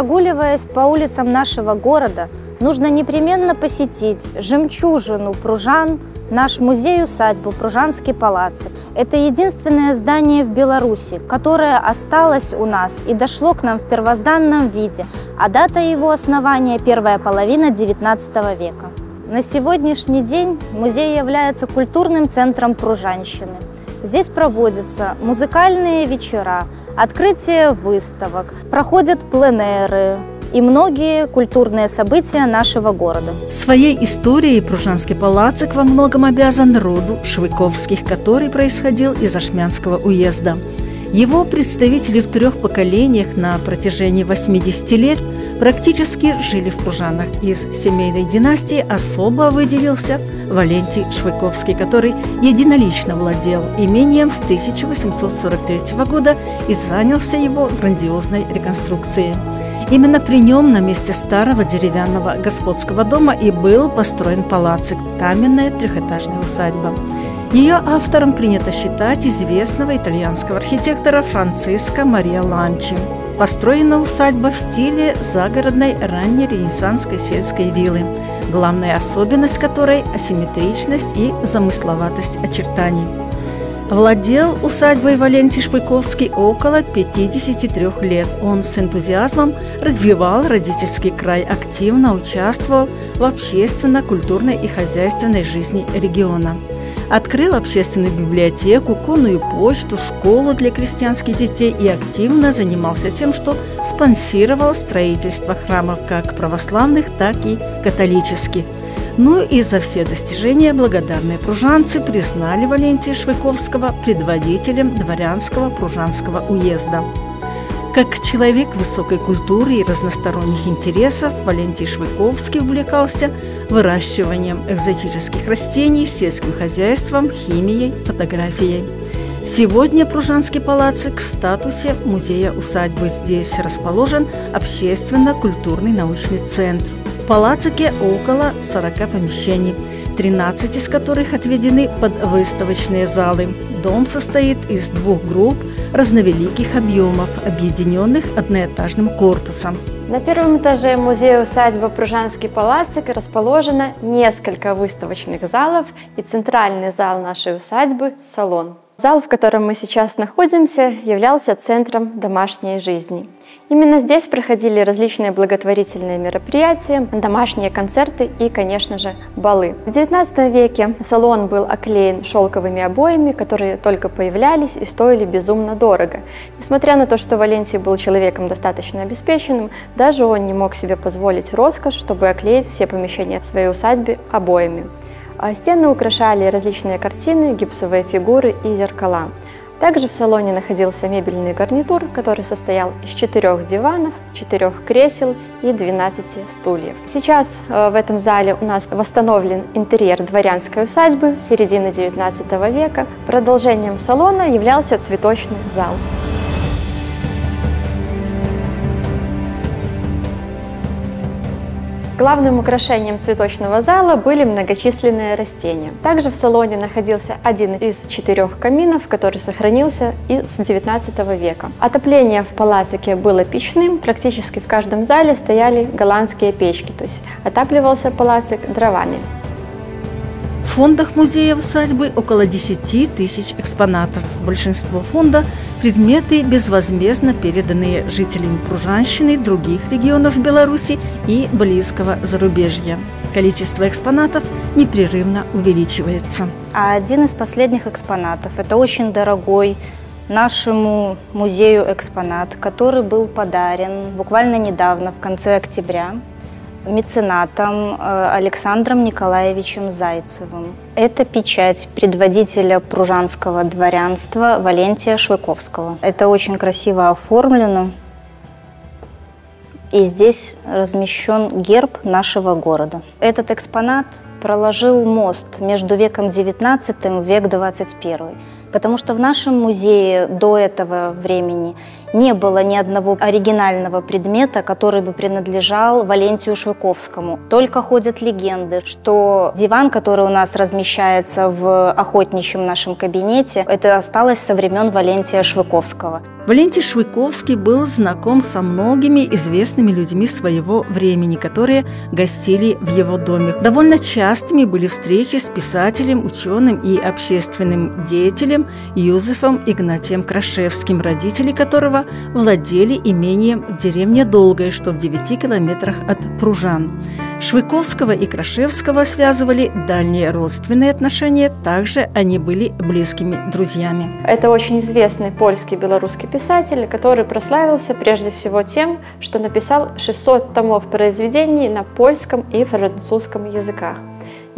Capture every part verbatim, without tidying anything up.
Прогуливаясь по улицам нашего города, нужно непременно посетить жемчужину Пружан, наш музей-усадьбу Пружанский палац. Это единственное здание в Беларуси, которое осталось у нас и дошло к нам в первозданном виде, а дата его основания – первая половина девятнадцатого века. На сегодняшний день музей является культурным центром Пружанщины. Здесь проводятся музыкальные вечера, открытие выставок, проходят пленэры и многие культурные события нашего города. Своей историей Пружанский палацик во многом обязан роду Швыковских, который происходил из Ашмянского уезда. Его представители в трех поколениях на протяжении восьмидесяти лет практически жили в Пружанах. Из семейной династии особо выделился Валентин Швыковский, который единолично владел имением с тысяча восемьсот сорок третьего года и занялся его грандиозной реконструкцией. Именно при нем на месте старого деревянного господского дома и был построен палацик – каменная трехэтажная усадьба. Ее автором принято считать известного итальянского архитектора Франциско Мария Ланчи. Построена усадьба в стиле загородной раннеренессанской сельской виллы, главная особенность которой – асимметричность и замысловатость очертаний. Владел усадьбой Валентин Швыковский около пятидесяти трёх лет. Он с энтузиазмом развивал родительский край, активно участвовал в общественно-культурной и хозяйственной жизни региона. Открыл общественную библиотеку, конную почту, школу для крестьянских детей и активно занимался тем, что спонсировал строительство храмов как православных, так и католических. Ну и за все достижения благодарные пружанцы признали Валентия Швыковского предводителем дворянского Пружанского уезда. Как человек высокой культуры и разносторонних интересов, Валентин Швыковский увлекался выращиванием экзотических растений, сельским хозяйством, химией, фотографией. Сегодня Пружанский палацик в статусе музея-усадьбы. Здесь расположен общественно-культурный научный центр. В палацике около сорока помещений, тринадцать из которых отведены под выставочные залы. Дом состоит из двух групп разновеликих объемов, объединенных одноэтажным корпусом. На первом этаже музея-усадьбы Пружанский палацик расположено несколько выставочных залов и центральный зал нашей усадьбы – салон. Зал, в котором мы сейчас находимся, являлся центром домашней жизни. Именно здесь проходили различные благотворительные мероприятия, домашние концерты и, конечно же, балы. В девятнадцатом веке салон был оклеен шелковыми обоями, которые только появлялись и стоили безумно дорого. Несмотря на то, что Валентий был человеком достаточно обеспеченным, даже он не мог себе позволить роскошь, чтобы оклеить все помещения в своей усадьбе обоями. А стены украшали различные картины, гипсовые фигуры и зеркала. Также в салоне находился мебельный гарнитур, который состоял из четырех диванов, четырех кресел и двенадцати стульев. Сейчас в этом зале у нас восстановлен интерьер дворянской усадьбы середины девятнадцатого века. Продолжением салона являлся цветочный зал. Главным украшением цветочного зала были многочисленные растения. Также в салоне находился один из четырех каминов, который сохранился и с девятнадцатого века. Отопление в палацике было печным, практически в каждом зале стояли голландские печки, то есть отапливался палацик дровами. В фондах музея-усадьбы около десяти тысяч экспонатов. Большинство фонда – предметы, безвозмездно переданные жителям Пружанщины, других регионов Беларуси и близкого зарубежья. Количество экспонатов непрерывно увеличивается. А один из последних экспонатов – это очень дорогой нашему музею экспонат, который был подарен буквально недавно, в конце октября, меценатом Александром Николаевичем Зайцевым. Это печать предводителя пружанского дворянства Валентия Швыковского. Это очень красиво оформлено. И здесь размещен герб нашего города. Этот экспонат проложил мост между веком девятнадцатым и век двадцать первый. потому что в нашем музее до этого времени не было ни одного оригинального предмета, который бы принадлежал Валентию Швыковскому. Только ходят легенды, что диван, который у нас размещается в охотничьем нашем кабинете, это осталось со времен Валентия Швыковского. Валентий Швыковский был знаком со многими известными людьми своего времени, которые гостили в его доме. Довольно частыми были встречи с писателем, ученым и общественным деятелем Юзефом Игнатием Крашевским, родители которого владели имением в деревне Долгое, что в девяти километрах от Пружан. Швыковского и Крашевского связывали дальние родственные отношения, также они были близкими друзьями. Это очень известный польский белорусский писатель, который прославился прежде всего тем, что написал шестьсот томов произведений на польском и французском языках.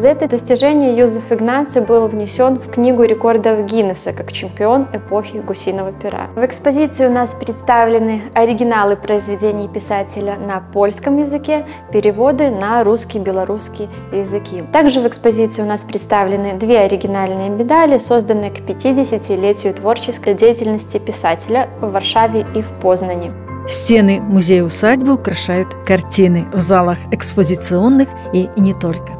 За это достижение Юзеф Игнатий был внесен в Книгу рекордов Гиннеса как чемпион эпохи гусиного пера. В экспозиции у нас представлены оригиналы произведений писателя на польском языке, переводы на русский и белорусский языки. Также в экспозиции у нас представлены две оригинальные медали, созданные к пятидесятилетию творческой деятельности писателя в Варшаве и в Познани. Стены музея-усадьбы украшают картины в залах экспозиционных и не только.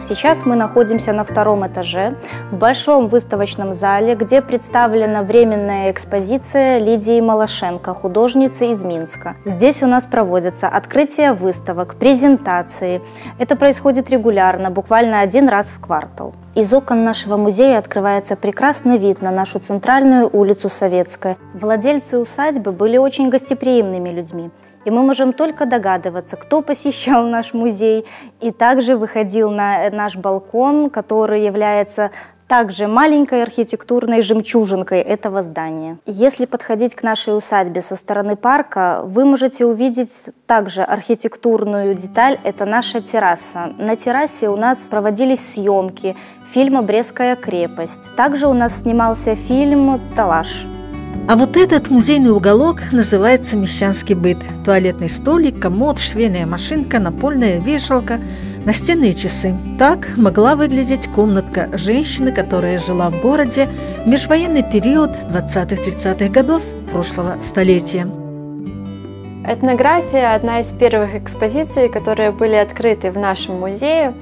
Сейчас мы находимся на втором этаже, в большом выставочном зале, где представлена временная экспозиция Лидии Малашенко, художницы из Минска. Здесь у нас проводятся открытие выставок, презентации. Это происходит регулярно, буквально один раз в квартал. Из окон нашего музея открывается прекрасный вид на нашу центральную улицу Советская. Владельцы усадьбы были очень гостеприимными людьми, и мы можем только догадываться, кто посещал наш музей и также выходил на наш балкон, который является также маленькой архитектурной жемчужинкой этого здания. Если подходить к нашей усадьбе со стороны парка, вы можете увидеть также архитектурную деталь. Это наша терраса. На террасе у нас проводились съемки фильма «Брестская крепость». Также у нас снимался фильм «Талаш». А вот этот музейный уголок называется «Мещанский быт». Туалетный столик, комод, швейная машинка, напольная вешалка, настенные часы. Так могла выглядеть комнатка женщины, которая жила в городе в межвоенный период двадцатых-тридцатых годов прошлого столетия. Этнография – одна из первых экспозиций, которые были открыты в нашем музее.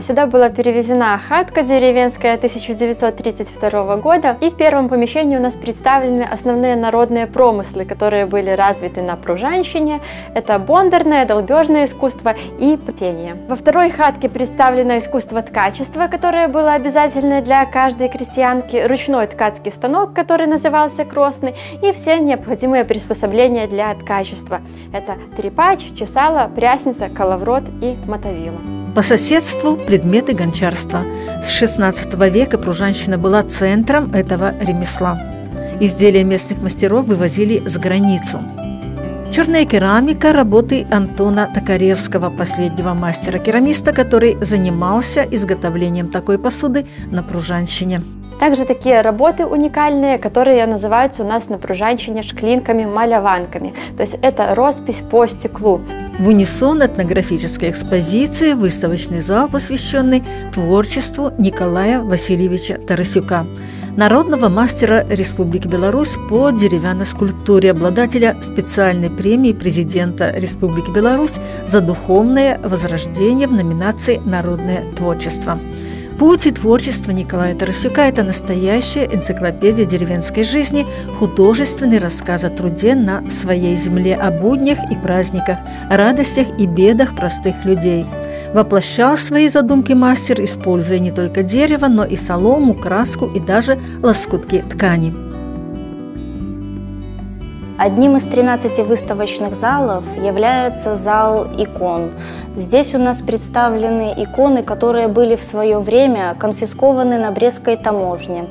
Сюда была перевезена хатка деревенская тысяча девятьсот тридцать второго года. И в первом помещении у нас представлены основные народные промыслы, которые были развиты на Пружанщине. Это бондарное, долбежное искусство и плетение. Во второй хатке представлено искусство ткачества, которое было обязательно для каждой крестьянки, ручной ткацкий станок, который назывался кросный, и все необходимые приспособления для ткачества. Это трепач, чесало, прясница, коловрот и мотовило. По соседству предметы гончарства. С шестнадцатого века Пружанщина была центром этого ремесла. Изделия местных мастеров вывозили за границу. Черная керамика – работы Антона Токаревского, последнего мастера-керамиста, который занимался изготовлением такой посуды на Пружанщине. Также такие работы уникальные, которые называются у нас на Пружанщине шклинками-маляванками. То есть это роспись по стеклу. В унисон этнографической экспозиции выставочный зал, посвященный творчеству Николая Васильевича Тарасюка, народного мастера Республики Беларусь по деревянной скульптуре, обладателя специальной премии президента Республики Беларусь за духовное возрождение в номинации «Народное творчество». Путь и творчество Николая Тарасюка – это настоящая энциклопедия деревенской жизни, художественный рассказ о труде на своей земле, о буднях и праздниках, о радостях и бедах простых людей. Воплощал свои задумки мастер, используя не только дерево, но и солому, краску и даже лоскутки ткани. Одним из тринадцати выставочных залов является зал икон. Здесь у нас представлены иконы, которые были в свое время конфискованы на Брестской таможне,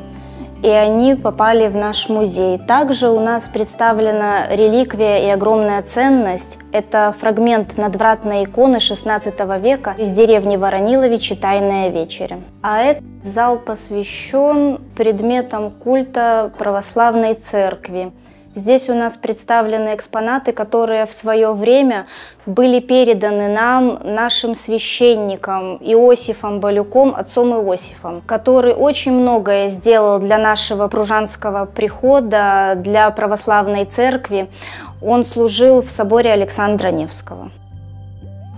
и они попали в наш музей. Также у нас представлена реликвия и огромная ценность. Это фрагмент надвратной иконы шестнадцатого века из деревни Ворониловича «Тайная вечеря». А этот зал посвящен предметам культа православной церкви. Здесь у нас представлены экспонаты, которые в свое время были переданы нам, нашим священникам Иосифом Балюком, отцом Иосифом, который очень многое сделал для нашего Пружанского прихода, для православной церкви. Он служил в соборе Александра Невского.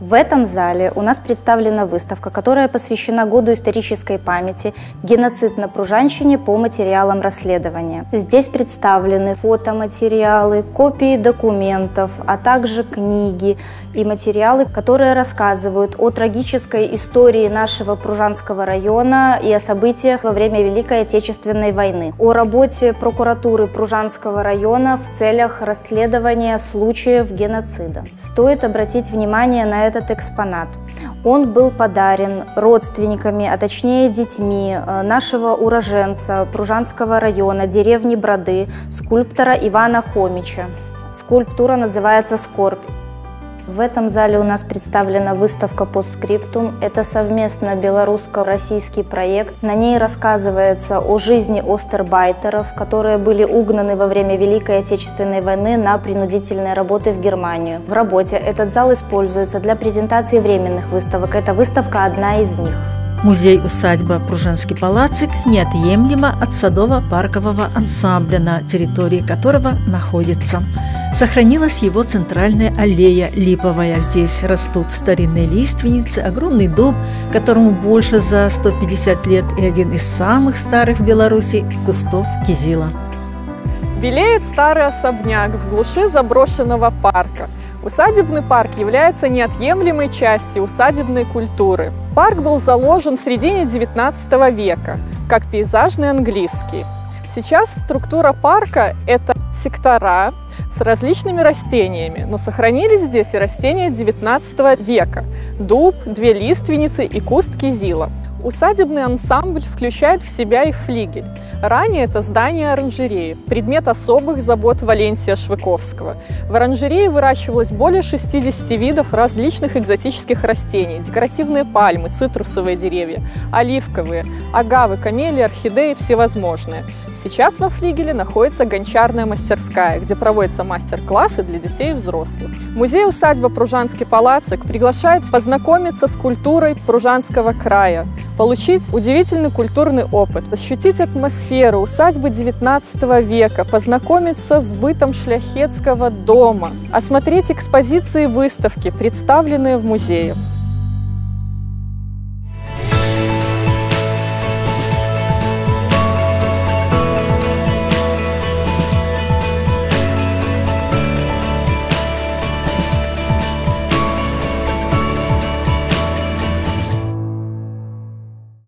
В этом зале у нас представлена выставка, которая посвящена году исторической памяти «Геноцид на Пружанщине» по материалам расследования. Здесь представлены фотоматериалы, копии документов, а также книги и материалы, которые рассказывают о трагической истории нашего Пружанского района и о событиях во время Великой Отечественной войны, о работе прокуратуры Пружанского района в целях расследования случаев геноцида. Стоит обратить внимание на этот экспонат. Он был подарен родственниками, а точнее детьми нашего уроженца Пружанского района, деревни Броды, скульптора Ивана Хомича. Скульптура называется «Скорбь». В этом зале у нас представлена выставка «Постскриптум». Это совместно белорусско-российский проект. На ней рассказывается о жизни остербайтеров, которые были угнаны во время Великой Отечественной войны на принудительные работы в Германию. В работе этот зал используется для презентации временных выставок. Эта выставка одна из них. Музей-усадьба «Пружанский палацик» неотъемлема от садово-паркового ансамбля, на территории которого находится. Сохранилась его центральная аллея липовая. Здесь растут старинные лиственницы, огромный дуб, которому больше за сто пятьдесят лет, и один из самых старых в Беларуси кустов кизила. Белеет старый особняк в глуши заброшенного парка. Усадебный парк является неотъемлемой частью усадебной культуры. Парк был заложен в середине девятнадцатого века, как пейзажный английский. Сейчас структура парка – это сектора с различными растениями, но сохранились здесь и растения девятнадцатого века – дуб, две лиственницы и куст кизила. Усадебный ансамбль включает в себя и флигель. Ранее это здание оранжереи, предмет особых забот Валентина Швыковского. В оранжерее выращивалось более шестидесяти видов различных экзотических растений, декоративные пальмы, цитрусовые деревья, оливковые, агавы, камелии, орхидеи, всевозможные. Сейчас во флигеле находится гончарная мастерская, где проводятся мастер-классы для детей и взрослых. Музей-усадьба «Пружанский палацик» приглашает познакомиться с культурой Пружанского края, получить удивительный культурный опыт, ощутить атмосферу усадьбы девятнадцатого века, познакомиться с бытом шляхетского дома, осмотреть экспозиции и выставки, представленные в музее.